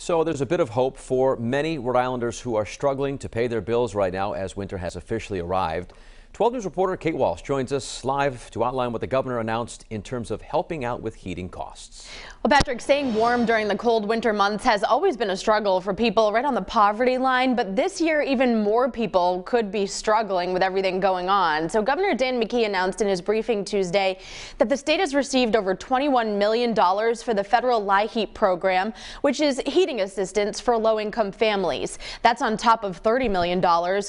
So there's a bit of hope for many Rhode Islanders who are struggling to pay their bills right now as winter has officially arrived. 12 News reporter Kate Walsh joins us live to outline what the governor announced in terms of helping out with heating costs. Well, Patrick, staying warm during the cold winter months has always been a struggle for people right on the poverty line, but this year even more people could be struggling with everything going on. So Governor Dan McKee announced in his briefing Tuesday that the state has received over $21 million for the federal LIHEAP program, which is heating assistance for low-income families. That's on top of $30 million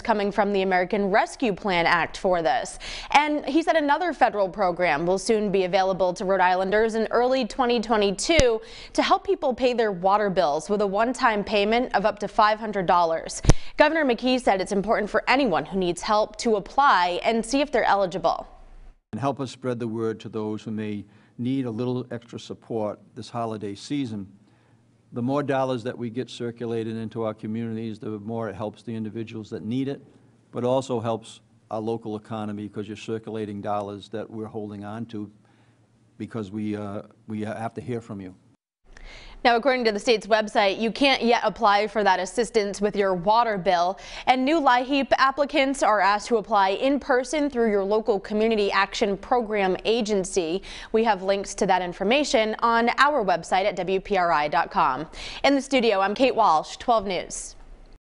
coming from the American Rescue Plan Act for this. And he said another federal program will soon be available to Rhode Islanders in early 2022 to help people pay their water bills with a one-time payment of up to $500. Governor McKee said it's important for anyone who needs help to apply and see if they're eligible. And help us spread the word to those who may need a little extra support this holiday season. The more dollars that we get circulated into our communities, the more it helps the individuals that need it, but also helps our local economy, because you're circulating dollars that we're holding on to because we have to hear from you. Now, according to the state's website, you can't yet apply for that assistance with your water bill, and new LIHEAP applicants are asked to apply in person through your local community action program agency. We have links to that information on our website at WPRI.com. In the studio, I'm Kate Walsh, 12 News.